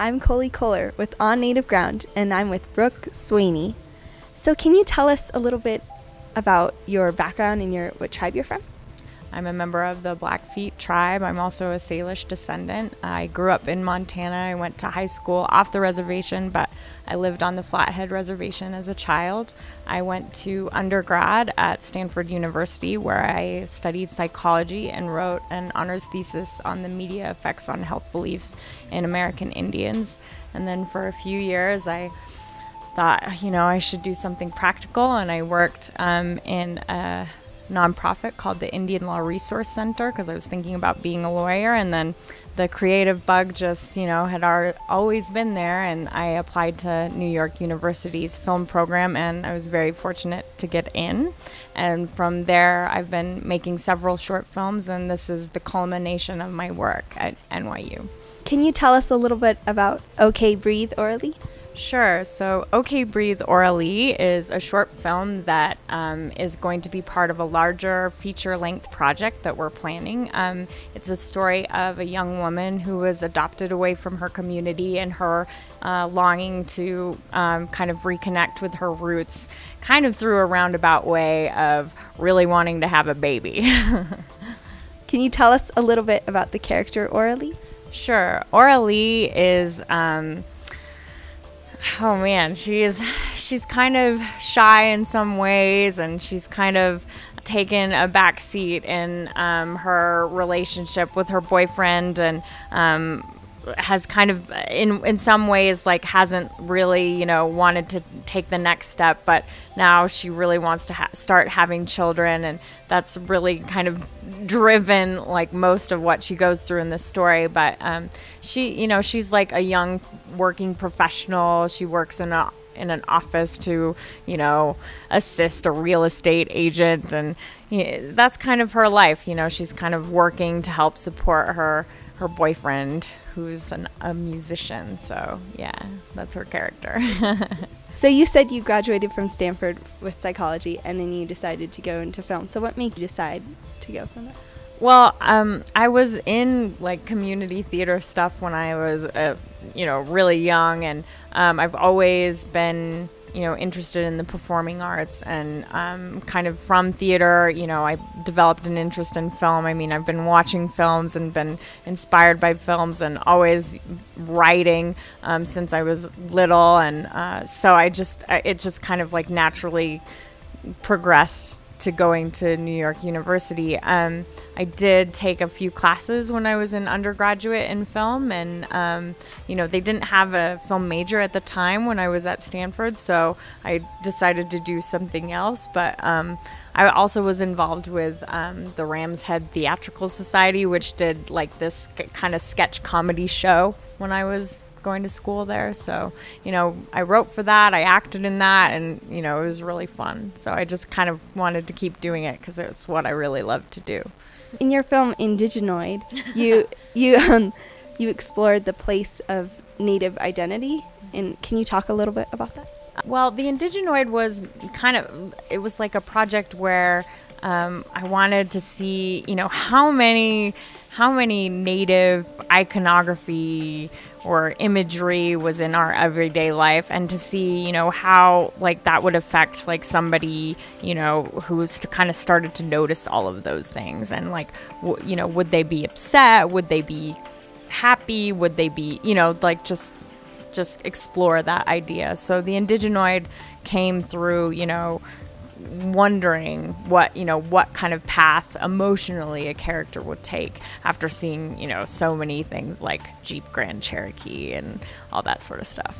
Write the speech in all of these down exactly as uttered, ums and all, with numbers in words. I'm Koli Kohler with On Native Ground, and I'm with Brooke Swaney. So can you tell us a little bit about your background and your what tribe you're from? I'm a member of the Blackfeet tribe. I'm also a Salish descendant. I grew up in Montana. I went to high school off the reservation, but I lived on the Flathead Reservation as a child. I went to undergrad at Stanford University, where I studied psychology and wrote an honors thesis on the media effects on health beliefs in American Indians. And then for a few years, I thought, you know, I should do something practical, and I worked um, in a nonprofit called the Indian Law Resource Center because I was thinking about being a lawyer, and then the creative bug just, you know, had always been there, and I applied to New York University's film program, and I was very fortunate to get in. And from there, I've been making several short films, and this is the culmination of my work at N Y U. Can you tell us a little bit about OK Breathe Auralee? Sure. So OK Breathe Auralee is a short film that um, is going to be part of a larger feature-length project that we're planning. Um, it's a story of a young woman who was adopted away from her community, and her uh, longing to um, kind of reconnect with her roots, kind of through a roundabout way of really wanting to have a baby. Can you tell us a little bit about the character Auralee? Sure. Auralee is... Um, Oh man, she is, she's kind of shy in some ways, and she's kind of taken a back seat in um, her relationship with her boyfriend, and um, has kind of in in some ways like hasn't really, you know, wanted to take the next step, but now she really wants to ha start having children, and that's really kind of driven like most of what she goes through in this story. But um, she, you know, she's like a young working professional. She works in a in an office to, you know, assist a real estate agent, and you know, that's kind of her life. You know, she's kind of working to help support her her boyfriend, who's an, a musician. So yeah, that's her character. So you said you graduated from Stanford with psychology, and then you decided to go into film. So what made you decide to go from that? Well, um, I was in like community theater stuff when I was, uh, you know, really young, and um, I've always been, you know, interested in the performing arts, and um, kind of from theater, you know, I developed an interest in film. I mean, I've been watching films and been inspired by films, and always writing um, since I was little, and uh, so I just, it just kind of like naturally progressed to going to New York University. Um, I did take a few classes when I was an undergraduate in film, and um, you know, they didn't have a film major at the time when I was at Stanford, so I decided to do something else. But um, I also was involved with um, the Ramshead Theatrical Society, which did like this kind of sketch comedy show when I was going to school there. So, you know, I wrote for that, I acted in that, and, you know, it was really fun. So I just kind of wanted to keep doing it because it's what I really love to do. In your film Indigenoid, you you um, you explored the place of Native identity, and can you talk a little bit about that? Well, the Indigenoid was kind of, it was like a project where um, I wanted to see, you know, how many how many Native iconography or imagery was in our everyday life, and to see, you know, how like that would affect like somebody, you know, who's kind of started to notice all of those things, and like, w you know, would they be upset? Would they be happy? Would they be, you know, like just just explore that idea. So the Indigenoid came through, you know, wondering what, you know, what kind of path emotionally a character would take after seeing, you know, so many things like Jeep Grand Cherokee and all that sort of stuff.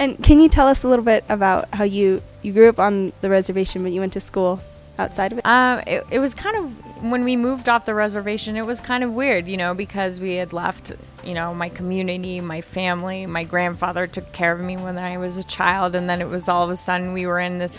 And can you tell us a little bit about how you, you grew up on the reservation, but you went to school outside of it? Uh, it, it was kind of, when we moved off the reservation, it was kind of weird, you know, because we had left, you know, my community, my family. My grandfather took care of me when I was a child, and then it was all of a sudden we were in this,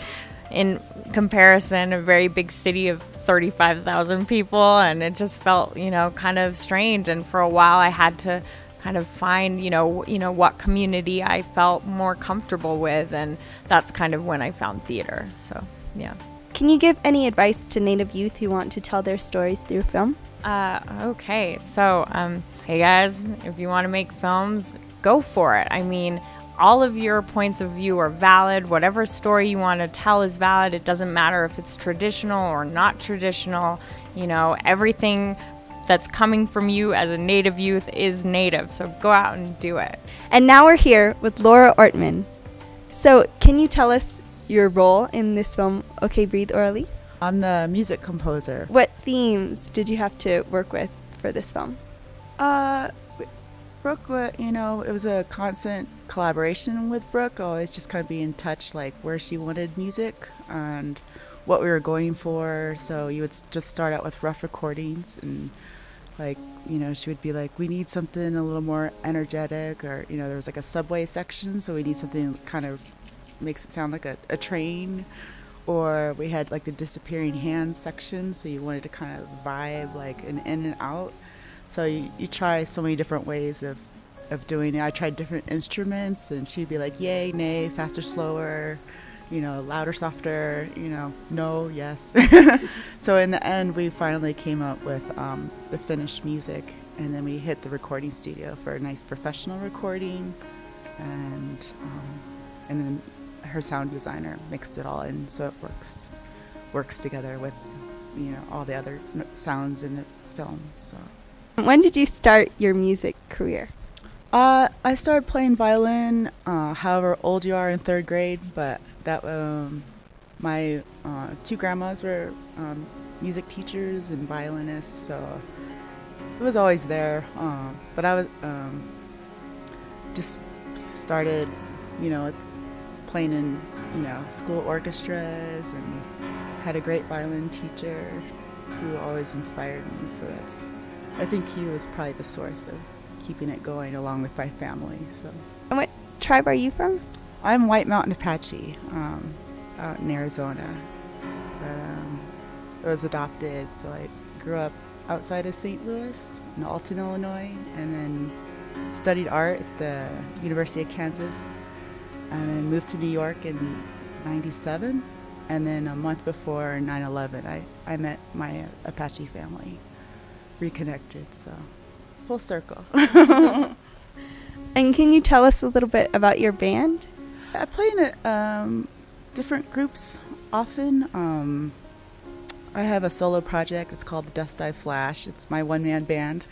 in comparison, a very big city of thirty-five thousand people, and it just felt, you know, kind of strange. And for a while I had to kind of find, you know, you know, what community I felt more comfortable with, and that's kind of when I found theater. So, yeah. Can you give any advice to Native youth who want to tell their stories through film? Uh, okay, so, um, hey guys, if you want to make films, go for it. I mean, all of your points of view are valid. Whatever story you want to tell is valid. It doesn't matter if it's traditional or not traditional. You know, everything that's coming from you as a Native youth is Native, so go out and do it. And now we're here with Laura Ortman. So can you tell us your role in this film, OK Breathe Auralee? I'm the music composer. What themes did you have to work with for this film? Uh, Brooke, you know, it was a constant collaboration with Brooke, always just kind of be in touch, like where she wanted music and what we were going for. So you would just start out with rough recordings and, like, you know, she would be like, we need something a little more energetic, or, you know, there was like a subway section, so we need something that kind of makes it sound like a, a train. Or we had like the disappearing hand section, so you wanted to kind of vibe like an in and out. So you, you try so many different ways of, of doing it. I tried different instruments, and she'd be like, yay, nay, faster, slower, you know, louder, softer, you know, no, yes. So in the end, we finally came up with um, the finished music, and then we hit the recording studio for a nice professional recording, and um, and then her sound designer mixed it all in, so it works works together with, you know, all the other sounds in the film. So when did you start your music career? Uh, I started playing violin, uh, however old you are, in third grade, but that um, my uh, two grandmas were um, music teachers and violinists, so it was always there. Uh, but I was um, just started, you know, playing in, you know, school orchestras, and had a great violin teacher who always inspired me. So that's, I think he was probably the source of keeping it going, along with my family. So. And what tribe are you from? I'm White Mountain Apache, um, out in Arizona. But, um, I was adopted, so I grew up outside of Saint Louis, in Alton, Illinois, and then studied art at the University of Kansas, and then moved to New York in ninety-seven, and then a month before nine eleven, I, I met my Apache family, reconnected, so full circle. And can you tell us a little bit about your band? I play in um, different groups often. Um, I have a solo project, it's called the Dust Eye Flash. It's my one-man band.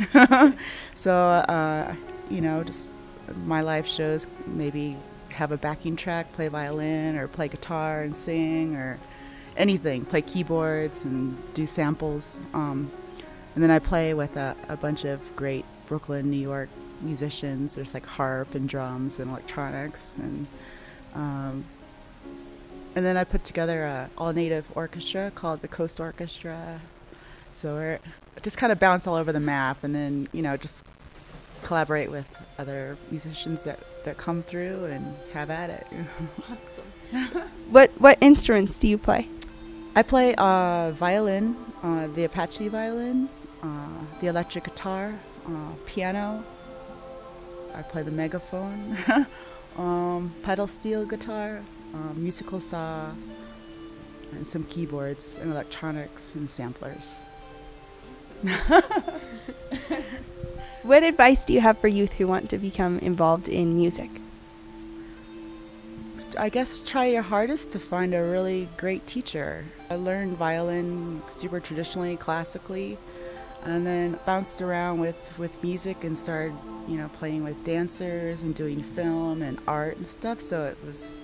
So, uh, you know, just my live shows, maybe have a backing track, play violin or play guitar and sing, or anything, play keyboards and do samples. Um, and then I play with a, a bunch of great Brooklyn, New York musicians. There's like harp and drums and electronics, and um, and then I put together a all-native orchestra called the Coast Orchestra. So we're just kind of bounce all over the map, and then, you know, just collaborate with other musicians that, that come through and have at it. Awesome. What what instruments do you play? I play uh, violin, uh, the Apache violin, uh, the electric guitar, uh, piano. I play the megaphone, um, pedal steel guitar, uh, musical saw, and some keyboards and electronics and samplers. What advice do you have for youth who want to become involved in music? I guess try your hardest to find a really great teacher. I learned violin super traditionally, classically, and then bounced around with, with music, and started, you know, playing with dancers and doing film and art and stuff. So it was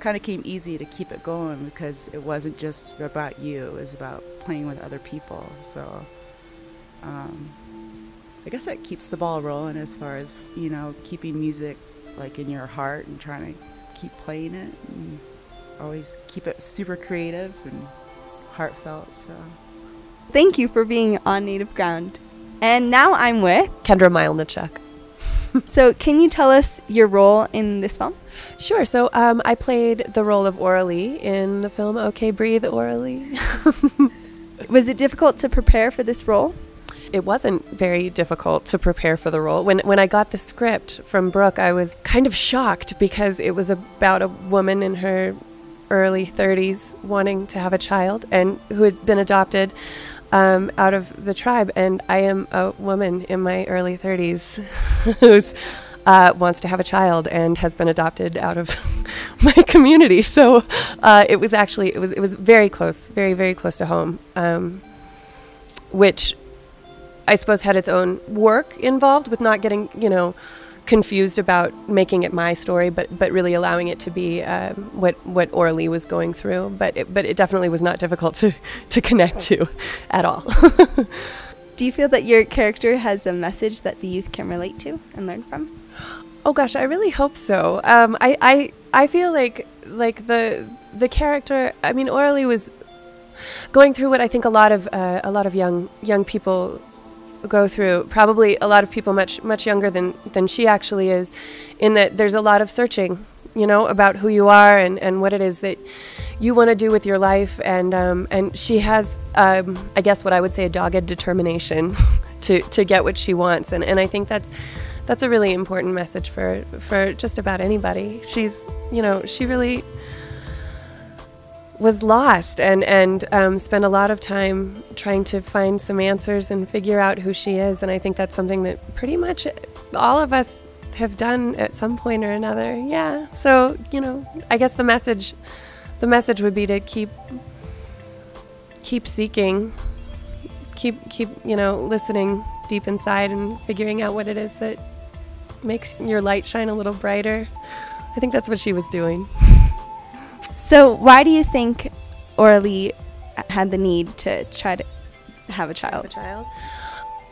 kind of came easy to keep it going, because it wasn't just about you, it was about playing with other people. So, um, I guess that keeps the ball rolling as far as, you know, keeping music like in your heart and trying to keep playing it, and always keep it super creative and heartfelt. So thank you for being on Native Ground. And now I'm with Kendra Mylnechuk. So can you tell us your role in this film? Sure. So um, I played the role of Auralee in the film OK Breathe Auralee. Was it difficult to prepare for this role? It wasn't very difficult to prepare for the role. When when I got the script from Brooke, I was kind of shocked, because it was about a woman in her early thirties wanting to have a child, and who had been adopted, um, out of the tribe, and I am a woman in my early thirties who uh, wants to have a child and has been adopted out of my community. So uh, it was actually, it was, it was very close, very, very close to home, um, which I suppose had its own work involved with not getting, you know, confused about making it my story, but but really allowing it to be uh, what what Auralee was going through. But it, but it definitely was not difficult to to connect to, at all. Do you feel that your character has a message that the youth can relate to and learn from? Oh gosh, I really hope so. Um, I I I feel like like the the character. I mean, Auralee was going through what I think a lot of uh, a lot of young young people go through, probably a lot of people much much younger than than she actually is, in that there's a lot of searching, you know, about who you are and and what it is that you want to do with your life. And um and she has um I guess what I would say a dogged determination to to get what she wants, and and I think that's that's a really important message for for just about anybody. She's, you know, she really was lost and and um, spent a lot of time trying to find some answers and figure out who she is, and I think that's something that pretty much all of us have done at some point or another. Yeah. So, you know, I guess the message the message would be to keep keep seeking, keep keep you know, listening deep inside and figuring out what it is that makes your light shine a little brighter. I think that's what she was doing. So why do you think Auralee had the need to try to have a child? Have a child?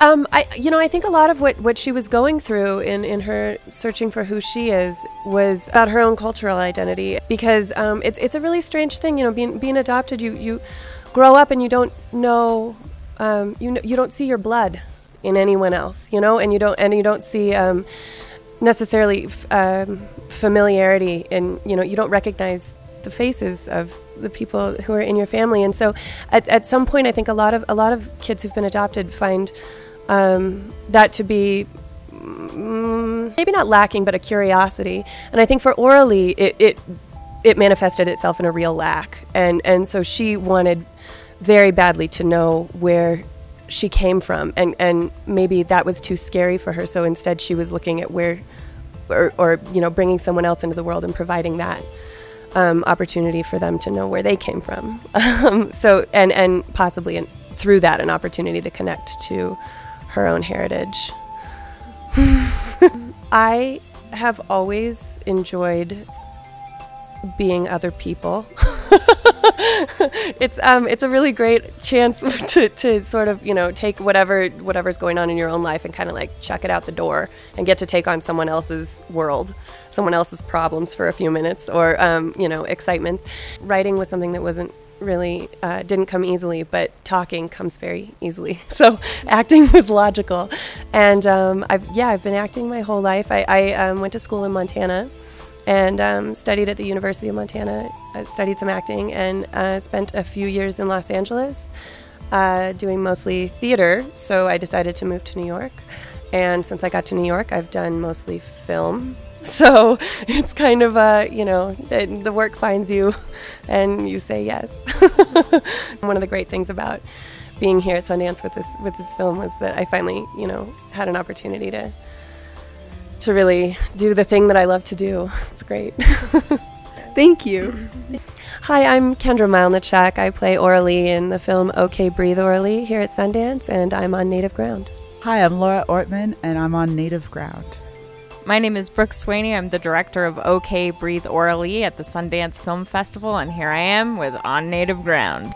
Um, I, you know, I think a lot of what, what she was going through in, in her searching for who she is was about her own cultural identity, because um, it's it's a really strange thing, you know, being being adopted. You you grow up and you don't know, um, you know, you don't see your blood in anyone else, you know, and you don't and you don't see. Um, necessarily f um, familiarity, and, you know, you don't recognize the faces of the people who are in your family. And so at, at some point, I think a lot of a lot of kids who've been adopted find um, that to be mm, maybe not lacking, but a curiosity. And I think for Auralee, it, it it manifested itself in a real lack, and and so she wanted very badly to know where she came from, and and maybe that was too scary for her, so instead she was looking at where, or, or you know, bringing someone else into the world and providing that um, opportunity for them to know where they came from. Um, so and and possibly an, through that an opportunity to connect to her own heritage. I have always enjoyed being other people. It's um it's a really great chance to, to sort of, you know, take whatever whatever's going on in your own life and kind of like chuck it out the door and get to take on someone else's world, someone else's problems for a few minutes, or um you know, excitements. Writing was something that wasn't really uh, didn't come easily, but talking comes very easily. So acting was logical, and um, I've yeah I've been acting my whole life. I, I um, went to school in Montana. And um, studied at the University of Montana, I studied some acting, and uh, spent a few years in Los Angeles uh, doing mostly theater, so I decided to move to New York. And since I got to New York, I've done mostly film. So it's kind of, uh, you know, it, the work finds you and you say yes. One of the great things about being here at Sundance with this, with this film was that I finally, you know, had an opportunity to to really do the thing that I love to do. It's great. Thank you. Hi, I'm Kendra Mylnechuk. I play Auralee in the film OK Breathe Auralee here at Sundance, and I'm on Native Ground. Hi, I'm Laura Ortman, and I'm on Native Ground. My name is Brooke Swaney. I'm the director of OK Breathe Auralee at the Sundance Film Festival, and here I am with On Native Ground.